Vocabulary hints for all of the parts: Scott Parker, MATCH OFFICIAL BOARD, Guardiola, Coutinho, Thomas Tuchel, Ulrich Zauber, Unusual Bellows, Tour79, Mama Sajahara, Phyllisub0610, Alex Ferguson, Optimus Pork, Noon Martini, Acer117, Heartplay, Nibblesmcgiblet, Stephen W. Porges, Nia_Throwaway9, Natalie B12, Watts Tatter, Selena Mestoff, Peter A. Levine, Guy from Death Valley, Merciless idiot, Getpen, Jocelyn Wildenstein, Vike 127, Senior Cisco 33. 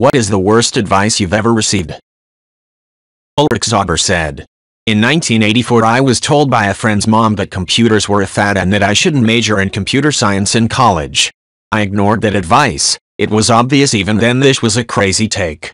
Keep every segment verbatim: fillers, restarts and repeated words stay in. What is the worst advice you've ever received? Ulrich Zauber said, in nineteen eighty-four I was told by a friend's mom that computers were a fad and that I shouldn't major in computer science in college. I ignored that advice. It was obvious even then this was a crazy take.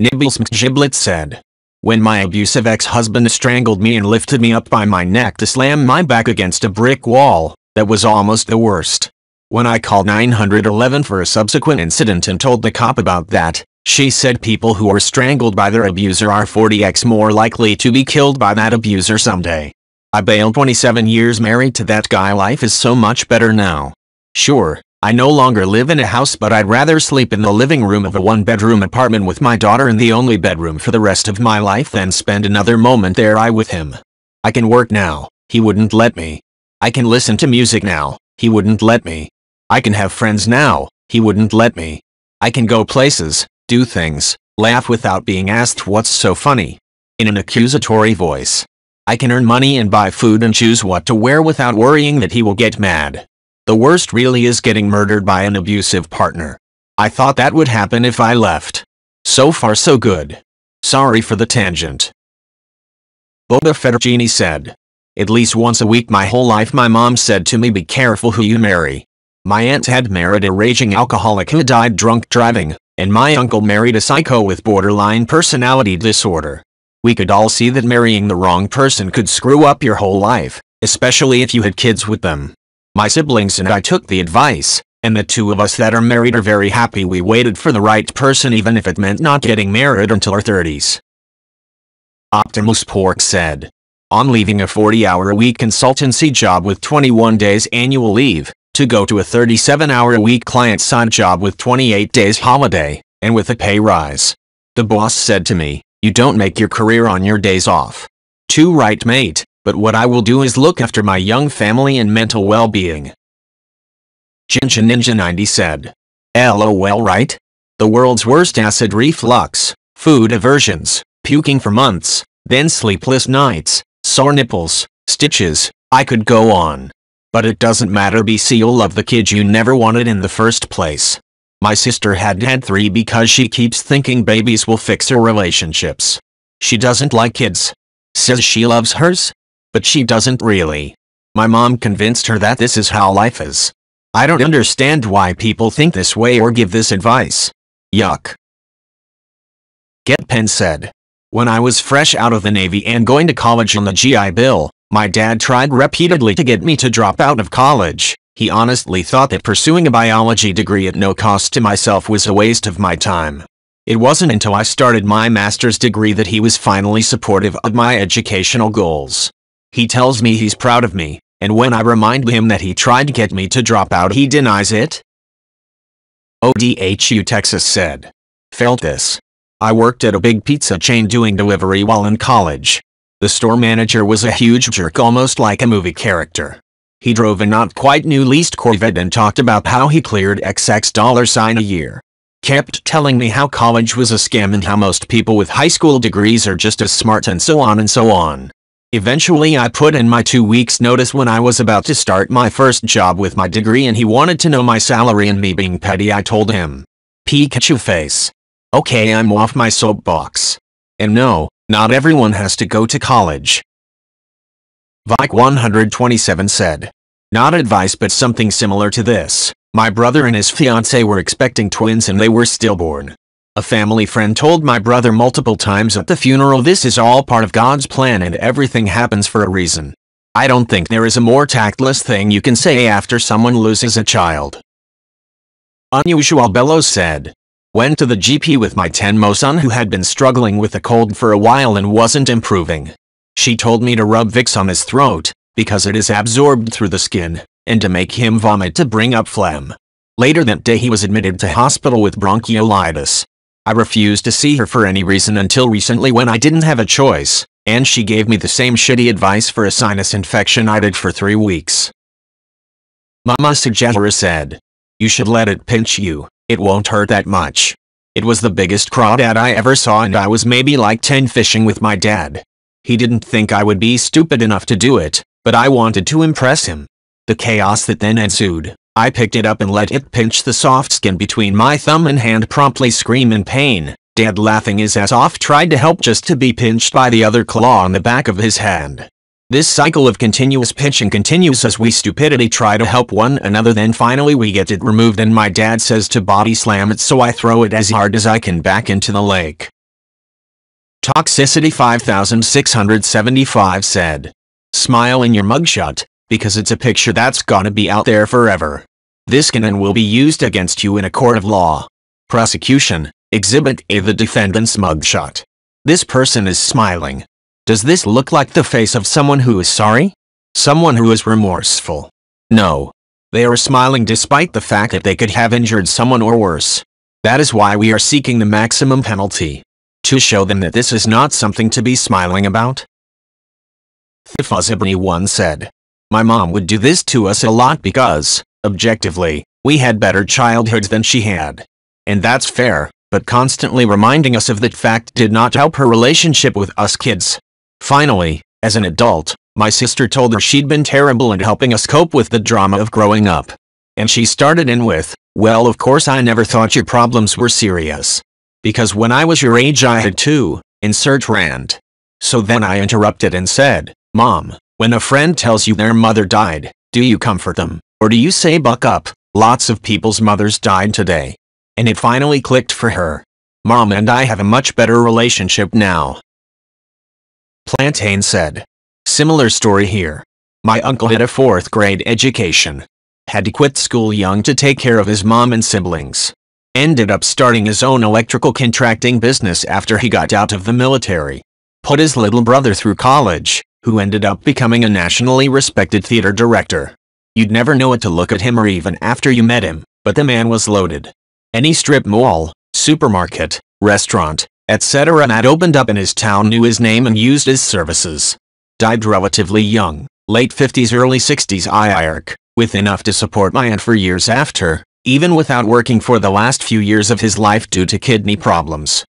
Nibblesmcgiblet said, when my abusive ex-husband strangled me and lifted me up by my neck to slam my back against a brick wall, that was almost the worst. When I called nine one one for a subsequent incident and told the cop about that, she said people who are strangled by their abuser are forty x more likely to be killed by that abuser someday. I bailed. Twenty-seven years married to that guy, life is so much better now. Sure, I no longer live in a house, but I'd rather sleep in the living room of a one-bedroom apartment with my daughter in the only bedroom for the rest of my life than spend another moment there I with him. I can work now, he wouldn't let me. I can listen to music now, he wouldn't let me. I can have friends now, he wouldn't let me. I can go places, do things, laugh without being asked what's so funny, in an accusatory voice. I can earn money and buy food and choose what to wear without worrying that he will get mad. The worst really is getting murdered by an abusive partner. I thought that would happen if I left. So far so good. Sorry for the tangent. Boba Federgini said, at least once a week my whole life my mom said to me, be careful who you marry. My aunt had married a raging alcoholic who died drunk driving, and my uncle married a psycho with borderline personality disorder. We could all see that marrying the wrong person could screw up your whole life, especially if you had kids with them. My siblings and I took the advice, and the two of us that are married are very happy we waited for the right person, even if it meant not getting married until our thirties. Optimus Pork said, I'm leaving a forty hour a week consultancy job with twenty-one days annual leave, to go to a thirty-seven hour a week client side job with twenty-eight days holiday, and with a pay rise. The boss said to me, you don't make your career on your days off. Too right, mate, but what I will do is look after my young family and mental well-being. JinjaNinja ninety said, LOL, right? The world's worst: acid reflux, food aversions, puking for months, then sleepless nights, sore nipples, stitches, I could go on. But it doesn't matter, B C you'll love the kid you never wanted in the first place. My sister had had three because she keeps thinking babies will fix her relationships. She doesn't like kids. Says she loves hers, but she doesn't really. My mom convinced her that this is how life is. I don't understand why people think this way or give this advice. Yuck. Getpen said, when I was fresh out of the Navy and going to college on the G I Bill, my dad tried repeatedly to get me to drop out of college. He honestly thought that pursuing a biology degree at no cost to myself was a waste of my time. It wasn't until I started my master's degree that he was finally supportive of my educational goals. He tells me he's proud of me, and when I remind him that he tried to get me to drop out, he denies it. O D H U Texas said, felt this. I worked at a big pizza chain doing delivery while in college. The store manager was a huge jerk, almost like a movie character. He drove a not quite new leased Corvette and talked about how he cleared X X dollar sign a year. Kept telling me how college was a scam and how most people with high school degrees are just as smart, and so on and so on. Eventually I put in my two weeks notice when I was about to start my first job with my degree, and he wanted to know my salary, and me being petty I told him, Pikachu face. Okay, I'm off my soapbox. And no, not everyone has to go to college. Vike one twenty-seven said, not advice but something similar to this. My brother and his fiancée were expecting twins and they were stillborn. A family friend told my brother multiple times at the funeral, this is all part of God's plan and everything happens for a reason. I don't think there is a more tactless thing you can say after someone loses a child. Unusual Bellows said, went to the G P with my ten month son who had been struggling with a cold for a while and wasn't improving. She told me to rub Vicks on his throat, because it is absorbed through the skin, and to make him vomit to bring up phlegm. Later that day he was admitted to hospital with bronchiolitis. I refused to see her for any reason until recently when I didn't have a choice, and she gave me the same shitty advice for a sinus infection I did for three weeks. Mama Sajahara said, you should let it pinch you. It won't hurt that much. It was the biggest crawdad I ever saw and I was maybe like ten fishing with my dad. He didn't think I would be stupid enough to do it, but I wanted to impress him. The chaos that then ensued, I picked it up and let it pinch the soft skin between my thumb and hand, promptly scream in pain. Dad, laughing his ass off, tried to help just to be pinched by the other claw on the back of his hand. This cycle of continuous pinching continues as we stupidly try to help one another, then finally we get it removed and my dad says to body slam it, so I throw it as hard as I can back into the lake. Toxicity five six seven five said, "Smile in your mugshot, because it's a picture that's gonna be out there forever. This can and will be used against you in a court of law. Prosecution, Exhibit A, the defendant's mugshot. This person is smiling. Does this look like the face of someone who is sorry? Someone who is remorseful? No. They are smiling despite the fact that they could have injured someone or worse. That is why we are seeking the maximum penalty. To show them that this is not something to be smiling about." Thifazibri one said, "My mom would do this to us a lot because, objectively, we had better childhoods than she had. And that's fair, but constantly reminding us of that fact did not help her relationship with us kids. Finally, as an adult, my sister told her she'd been terrible at helping us cope with the drama of growing up. And she started in with, 'Well, of course I never thought your problems were serious. Because when I was your age I had two,' insert rant. So then I interrupted and said, 'Mom, when a friend tells you their mother died, do you comfort them, or do you say buck up, lots of people's mothers died today?' And it finally clicked for her. Mom and I have a much better relationship now." Plantain said, "Similar story here. My uncle had a fourth grade education. Had to quit school young to take care of his mom and siblings. Ended up starting his own electrical contracting business after he got out of the military. Put his little brother through college, who ended up becoming a nationally respected theater director. You'd never know it to look at him or even after you met him, but the man was loaded. Any strip mall, supermarket, restaurant, et cetera that opened up in his town knew his name and used his services. Died relatively young, late fifties early sixties I R C, with enough to support my aunt for years after, even without working for the last few years of his life due to kidney problems."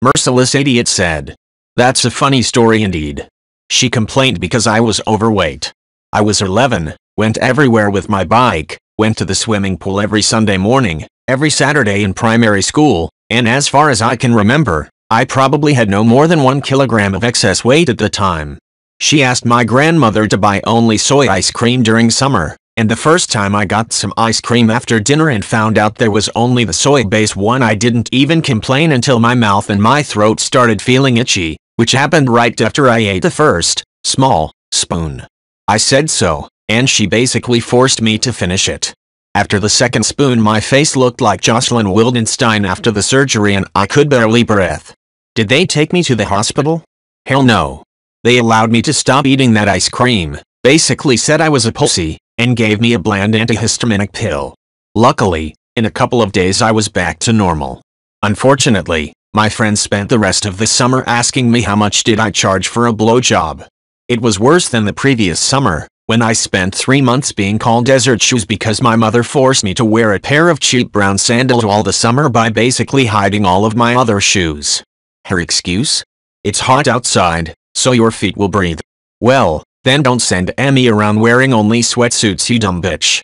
Merciless Idiot said, "That's a funny story indeed. She complained because I was overweight. I was eleven, went everywhere with my bike, went to the swimming pool every Sunday morning, every Saturday in primary school, and as far as I can remember, I probably had no more than one kilogram of excess weight at the time. She asked my grandmother to buy only soy ice cream during summer, and the first time I got some ice cream after dinner and found out there was only the soy-based one, I didn't even complain until my mouth and my throat started feeling itchy, which happened right after I ate the first, small, spoon. I said so, and she basically forced me to finish it. After the second spoon my face looked like Jocelyn Wildenstein after the surgery and I could barely breathe. Did they take me to the hospital? Hell no. They allowed me to stop eating that ice cream, basically said I was a pussy, and gave me a bland antihistaminic pill. Luckily, in a couple of days I was back to normal. Unfortunately, my friends spent the rest of the summer asking me how much did I charge for a blowjob. It was worse than the previous summer, when I spent three months being called desert shoes because my mother forced me to wear a pair of cheap brown sandals all the summer by basically hiding all of my other shoes. Her excuse? It's hot outside, so your feet will breathe. Well, then don't send Emmy around wearing only sweatsuits, you dumb bitch."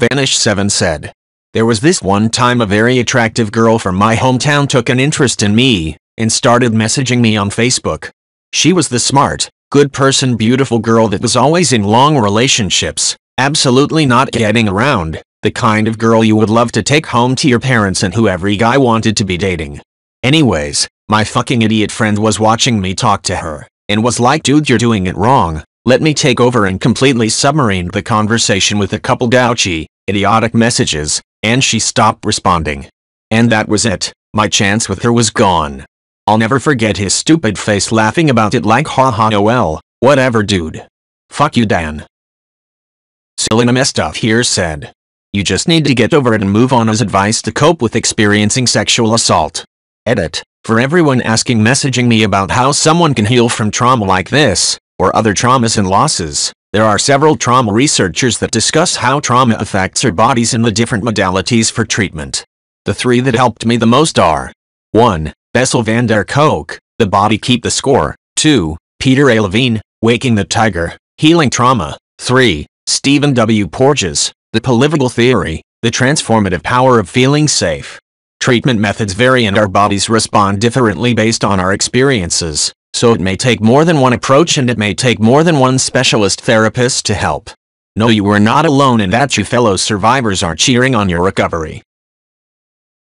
Vanish seven said, "There was this one time a very attractive girl from my hometown took an interest in me, and started messaging me on Facebook. She was the smart, good person, beautiful girl that was always in long relationships, absolutely not getting around, the kind of girl you would love to take home to your parents and who every guy wanted to be dating. Anyways, my fucking idiot friend was watching me talk to her, and was like, 'Dude, you're doing it wrong, let me take over,' and completely submarined the conversation with a couple grouchy, idiotic messages, and she stopped responding. And that was it, my chance with her was gone. I'll never forget his stupid face laughing about it like, 'Ha ha, Noel, whatever, dude. Fuck you, Dan.'" Selena Mestoff here said, "You just need to get over it and move on," as advice to cope with experiencing sexual assault. Edit, for everyone asking messaging me about how someone can heal from trauma like this, or other traumas and losses, there are several trauma researchers that discuss how trauma affects our bodies and the different modalities for treatment. The three that helped me the most are: one Bessel van der Kolk, The Body Keep the Score; two Peter A. Levine, Waking the Tiger, Healing Trauma; three Stephen W. Porges, The Polyvagal Theory, The Transformative Power of Feeling Safe. Treatment methods vary and our bodies respond differently based on our experiences, so it may take more than one approach and it may take more than one specialist therapist to help. Know you are not alone and that your fellow survivors are cheering on your recovery.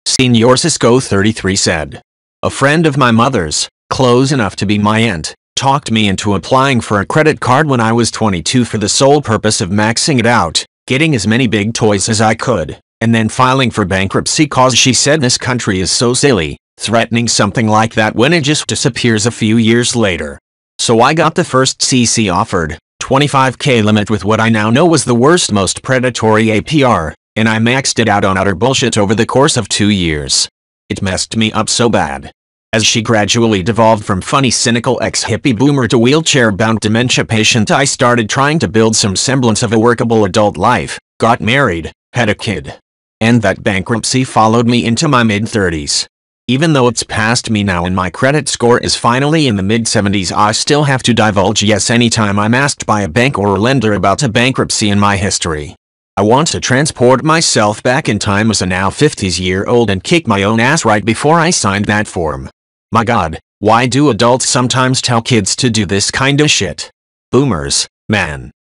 Senior Cisco thirty-three said, "A friend of my mother's, close enough to be my aunt, talked me into applying for a credit card when I was twenty-two for the sole purpose of maxing it out, getting as many big toys as I could, and then filing for bankruptcy cause she said this country is so silly, threatening something like that when it just disappears a few years later. So I got the first C C offered, twenty-five K limit with what I now know was the worst most predatory A P R, and I maxed it out on utter bullshit over the course of two years. It messed me up so bad." As she gradually devolved from funny cynical ex-hippie boomer to wheelchair-bound dementia patient, I started trying to build some semblance of a workable adult life, got married, had a kid. And that bankruptcy followed me into my mid-thirties. Even though it's past me now and my credit score is finally in the mid-seventies, I still have to divulge yes anytime I'm asked by a bank or a lender about a bankruptcy in my history. I want to transport myself back in time as a now fifties-year-old and kick my own ass right before I signed that form. My God, why do adults sometimes tell kids to do this kind of shit? Boomers, man.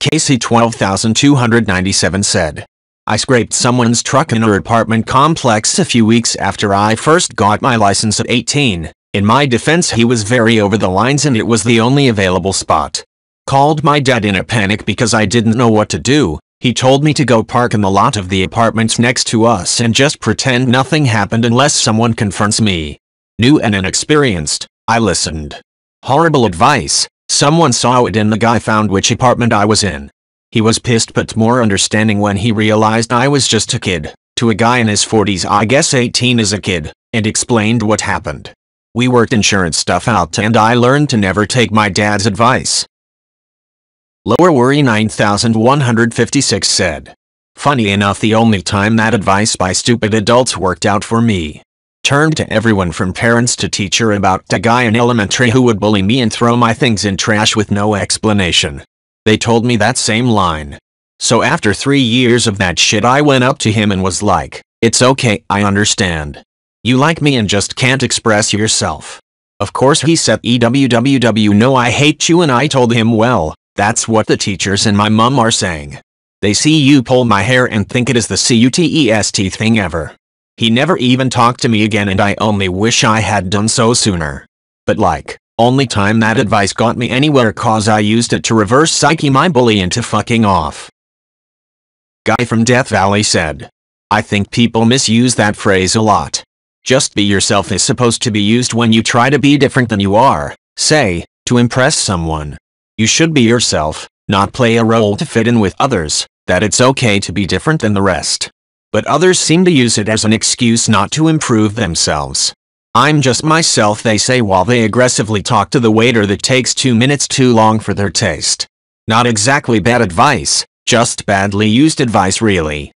Casey one two two nine seven said, "I scraped someone's truck in her apartment complex a few weeks after I first got my license at eighteen. In my defense, he was very over the lines and it was the only available spot. Called my dad in a panic because I didn't know what to do. He told me to go park in the lot of the apartments next to us and just pretend nothing happened unless someone confronts me. New and inexperienced, I listened. Horrible advice. Someone saw it and the guy found which apartment I was in. He was pissed but more understanding when he realized I was just a kid, to a guy in his forties, I guess eighteen is a kid, and explained what happened. We worked insurance stuff out and I learned to never take my dad's advice." Lower Worry nine one five six said, "Funny enough, the only time that advice by stupid adults worked out for me. Turned to everyone from parents to teacher about a guy in elementary who would bully me and throw my things in trash with no explanation. They told me that same line. So after three years of that shit I went up to him and was like, it's okay, I understand. You like me and just can't express yourself. Of course he said E W W W no I hate you and I told him well. That's what the teachers and my mum are saying. They see you pull my hair and think it is the cutest thing ever. He never even talked to me again and I only wish I had done so sooner. But like, only time that advice got me anywhere cause I used it to reverse psyche my bully into fucking off." Guy from Death Valley said, "I think people misuse that phrase a lot. Just be yourself is supposed to be used when you try to be different than you are, say, to impress someone. You should be yourself, not play a role to fit in with others, that it's okay to be different than the rest. But others seem to use it as an excuse not to improve themselves. I'm just myself they say while they aggressively talk to the waiter that takes two minutes too long for their taste. Not exactly bad advice, just badly used advice really."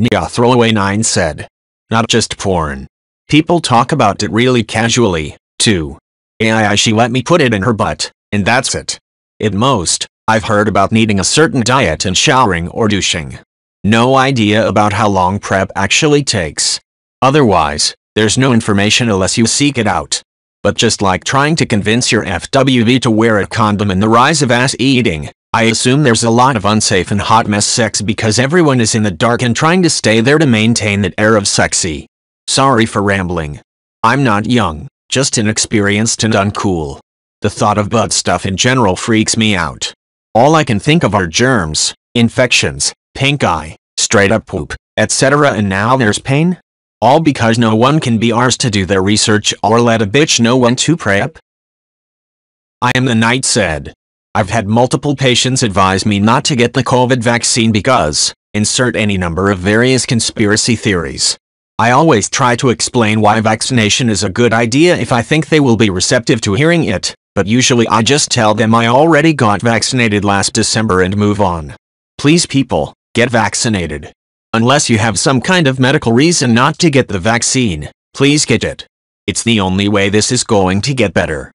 Nia_Throwaway nine said, "Not just porn. People talk about it really casually, too. A I she let me put it in her butt. And that's it. At most, I've heard about needing a certain diet and showering or douching. No idea about how long prep actually takes. Otherwise, there's no information unless you seek it out. But just like trying to convince your F W B to wear a condom and the rise of ass eating, I assume there's a lot of unsafe and hot mess sex because everyone is in the dark and trying to stay there to maintain that air of sexy. Sorry for rambling. I'm not young, just inexperienced and uncool. The thought of butt stuff in general freaks me out. All I can think of are germs, infections, pink eye, straight up poop, et cetera and now there's pain? All because no one can be arsed to do their research or let a bitch know when to prep?" I Am the Night said, "I've had multiple patients advise me not to get the COVID vaccine because, insert any number of various conspiracy theories. I always try to explain why vaccination is a good idea if I think they will be receptive to hearing it. But usually I just tell them I already got vaccinated last December and move on. Please people, get vaccinated. Unless you have some kind of medical reason not to get the vaccine, please get it. It's the only way this is going to get better."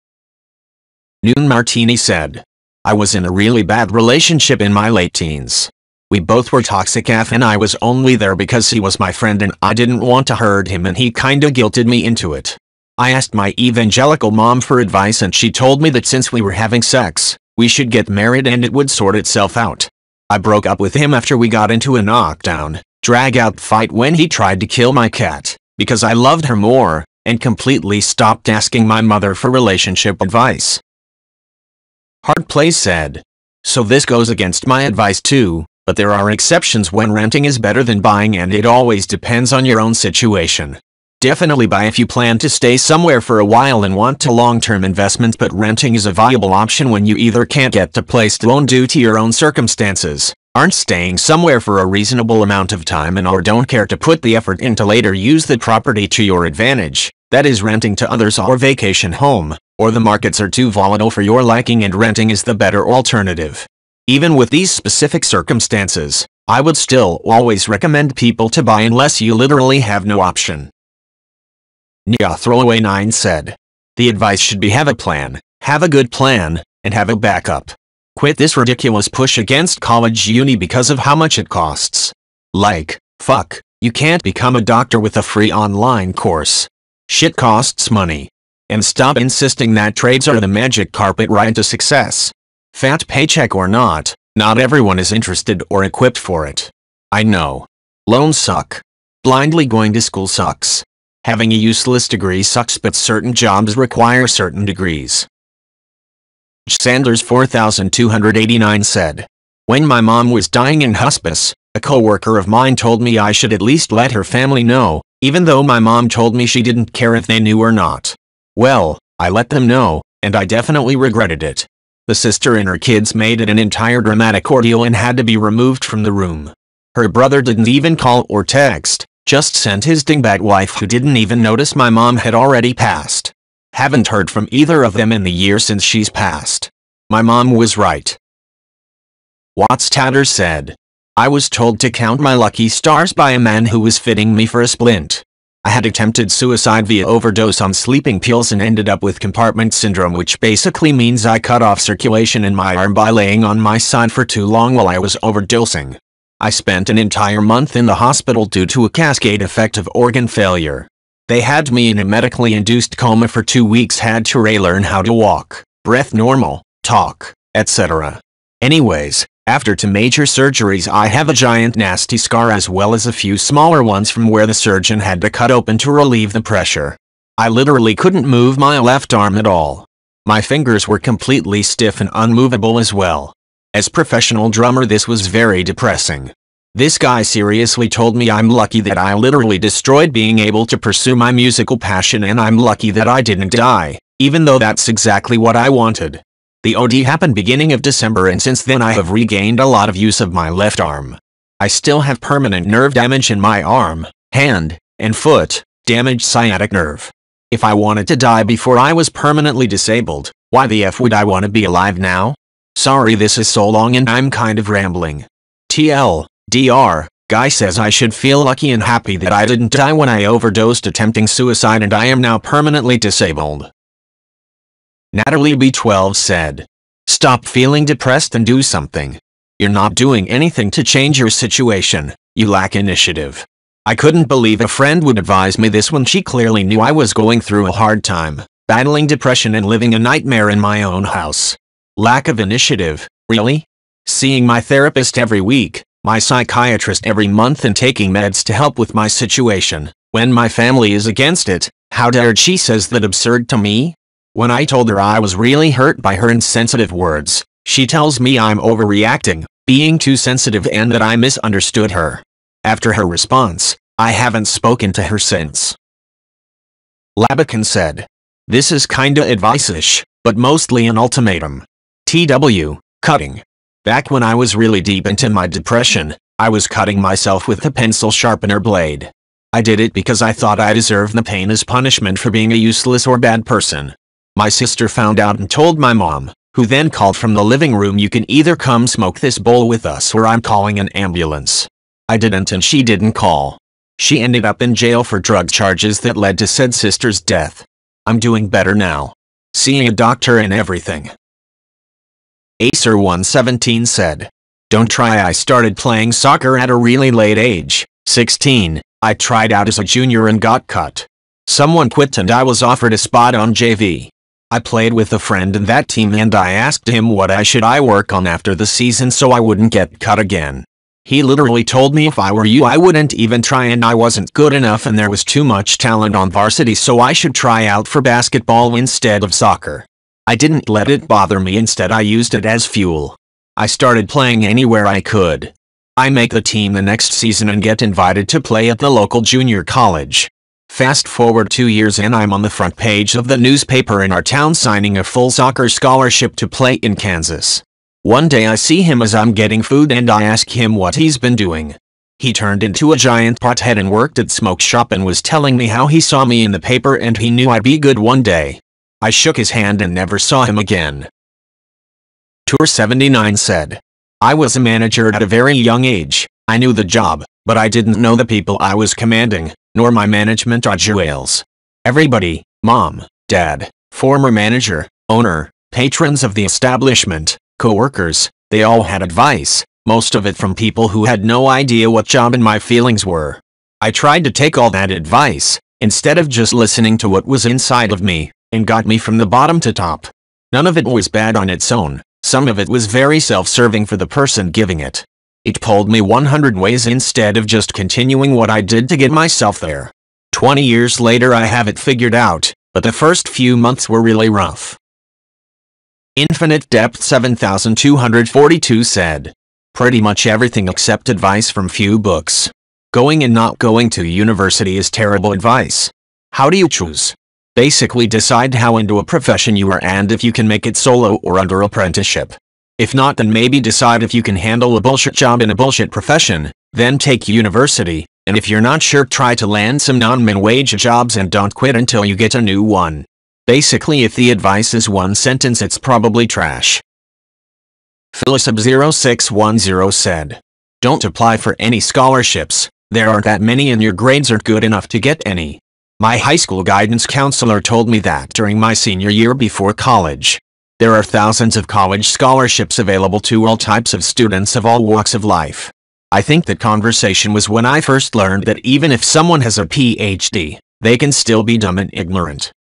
Noon Martini said, I was in a really bad relationship in my late teens. We both were toxic A F and I was only there because he was my friend and I didn't want to hurt him and he kinda guilted me into it. I asked my evangelical mom for advice and she told me that since we were having sex, we should get married and it would sort itself out. I broke up with him after we got into a knockdown, drag-out fight when he tried to kill my cat, because I loved her more, and completely stopped asking my mother for relationship advice. Heartplay said, so this goes against my advice too. But there are exceptions when renting is better than buying and it always depends on your own situation. Definitely buy if you plan to stay somewhere for a while and want a long-term investment, but renting is a viable option when you either can't get a place to own due to your own circumstances, aren't staying somewhere for a reasonable amount of time and or don't care to put the effort in to later use the property to your advantage, that is renting to others or vacation home, or the markets are too volatile for your liking and renting is the better alternative. Even with these specific circumstances, I would still always recommend people to buy unless you literally have no option. Nia Throwaway nine said, the advice should be have a plan, have a good plan, and have a backup. Quit this ridiculous push against college uni because of how much it costs. Like, fuck, you can't become a doctor with a free online course. Shit costs money. And stop insisting that trades are the magic carpet ride to success. Fat paycheck or not, not everyone is interested or equipped for it. I know. Loans suck. Blindly going to school sucks. Having a useless degree sucks, but certain jobs require certain degrees. Sanders forty-two eighty-nine said, when my mom was dying in hospice, a co-worker of mine told me I should at least let her family know, even though my mom told me she didn't care if they knew or not. Well, I let them know, and I definitely regretted it. The sister and her kids made it an entire dramatic ordeal and had to be removed from the room. Her brother didn't even call or text, just sent his dingbat wife who didn't even notice my mom had already passed. Haven't heard from either of them in the year since she's passed. My mom was right. Watts Tatter said, I was told to count my lucky stars by a man who was fitting me for a splint. I had attempted suicide via overdose on sleeping pills and ended up with compartment syndrome, which basically means I cut off circulation in my arm by laying on my side for too long while I was overdosing. I spent an entire month in the hospital due to a cascade effect of organ failure. They had me in a medically induced coma for two weeks, had to relearn how to walk, breath normal, talk, et cetera. Anyways, after two major surgeries I have a giant nasty scar as well as a few smaller ones from where the surgeon had to cut open to relieve the pressure. I literally couldn't move my left arm at all. My fingers were completely stiff and unmovable as well. As professional drummer this was very depressing. This guy seriously told me I'm lucky that I literally destroyed being able to pursue my musical passion and I'm lucky that I didn't die, even though that's exactly what I wanted. The O D happened beginning of December and since then I have regained a lot of use of my left arm. I still have permanent nerve damage in my arm, hand, and foot, damaged sciatic nerve. If I wanted to die before I was permanently disabled, why the F would I want to be alive now? Sorry this is so long and I'm kind of rambling. T L D R, Guy says I should feel lucky and happy that I didn't die when I overdosed attempting suicide and I am now permanently disabled. Natalie B twelve said, stop feeling depressed and do something. You're not doing anything to change your situation, you lack initiative. I couldn't believe a friend would advise me this when she clearly knew I was going through a hard time, battling depression and living a nightmare in my own house. Lack of initiative, really? Seeing my therapist every week, my psychiatrist every month and taking meds to help with my situation, when my family is against it, how dared she says that absurd to me? When I told her I was really hurt by her insensitive words, she tells me I'm overreacting, being too sensitive and that I misunderstood her. After her response, I haven't spoken to her since. Labakan said, this is kinda advice-ish, but mostly an ultimatum. T W, cutting. Back when I was really deep into my depression, I was cutting myself with a pencil sharpener blade. I did it because I thought I deserved the pain as punishment for being a useless or bad person. My sister found out and told my mom, who then called from the living room, you can either come smoke this bowl with us or I'm calling an ambulance. I didn't and she didn't call. She ended up in jail for drug charges that led to said sister's death. I'm doing better now. Seeing a doctor and everything. Acer one seventeen said, "Don't try. I started playing soccer at a really late age, sixteen. I tried out as a junior and got cut. Someone quit and I was offered a spot on J V. I played with a friend in that team and I asked him what I should I work on after the season so I wouldn't get cut again. He literally told me if I were you I wouldn't even try and I wasn't good enough and there was too much talent on varsity so I should try out for basketball instead of soccer. I didn't let it bother me, instead I used it as fuel. I started playing anywhere I could. I make the team the next season and get invited to play at the local junior college. Fast forward two years and I'm on the front page of the newspaper in our town signing a full soccer scholarship to play in Kansas. One day I see him as I'm getting food and I ask him what he's been doing. He turned into a giant pothead and worked at smoke shop and was telling me how he saw me in the paper and he knew I'd be good one day. I shook his hand and never saw him again." Tour seventy-nine said, "I was a manager at a very young age. I knew the job, but I didn't know the people I was commanding, nor my management or jails. Everybody, mom, dad, former manager, owner, patrons of the establishment, co-workers, they all had advice, most of it from people who had no idea what job and my feelings were. I tried to take all that advice, instead of just listening to what was inside of me, and got me from the bottom to top. None of it was bad on its own, some of it was very self-serving for the person giving it. It pulled me one hundred ways instead of just continuing what I did to get myself there. twenty years later I have it figured out, but the first few months were really rough." Infinite Depth seven thousand two hundred forty-two said, "Pretty much everything except advice from few books. Going and not going to university is terrible advice. How do you choose? Basically decide how into a profession you are and if you can make it solo or under apprenticeship. If not, then maybe decide if you can handle a bullshit job in a bullshit profession, then take university, and if you're not sure try to land some non-min-wage jobs and don't quit until you get a new one. Basically if the advice is one sentence it's probably trash." Phyllisub zero six one zero said, "Don't apply for any scholarships, there aren't that many and your grades aren't good enough to get any. My high school guidance counselor told me that during my senior year before college. There are thousands of college scholarships available to all types of students of all walks of life. I think that conversation was when I first learned that even if someone has a P H D, they can still be dumb and ignorant."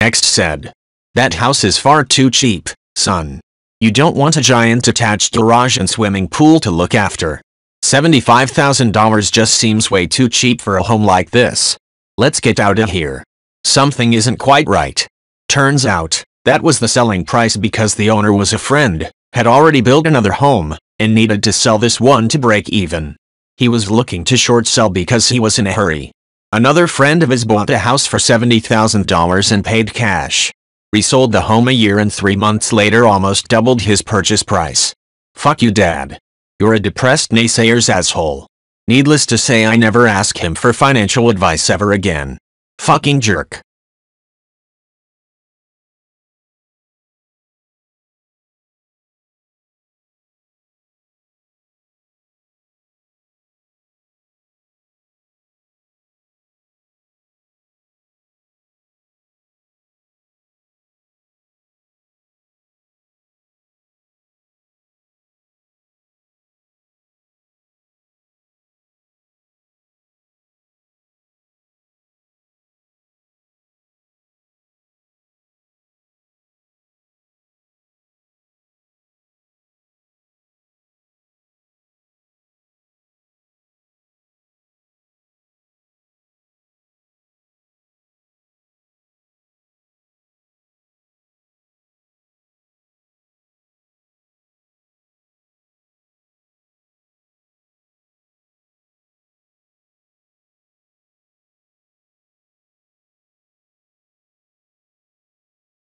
Next said, "That house is far too cheap, son. You don't want a giant detached garage and swimming pool to look after. seventy-five thousand dollars just seems way too cheap for a home like this. Let's get out of here. Something isn't quite right." Turns out, that was the selling price because the owner was a friend, had already built another home, and needed to sell this one to break even. He was looking to short sell because he was in a hurry. Another friend of his bought a house for seventy thousand dollars and paid cash. Resold the home a year and three months later almost doubled his purchase price. Fuck you, Dad. You're a depressed naysayer's asshole. Needless to say I never ask him for financial advice ever again. Fucking jerk.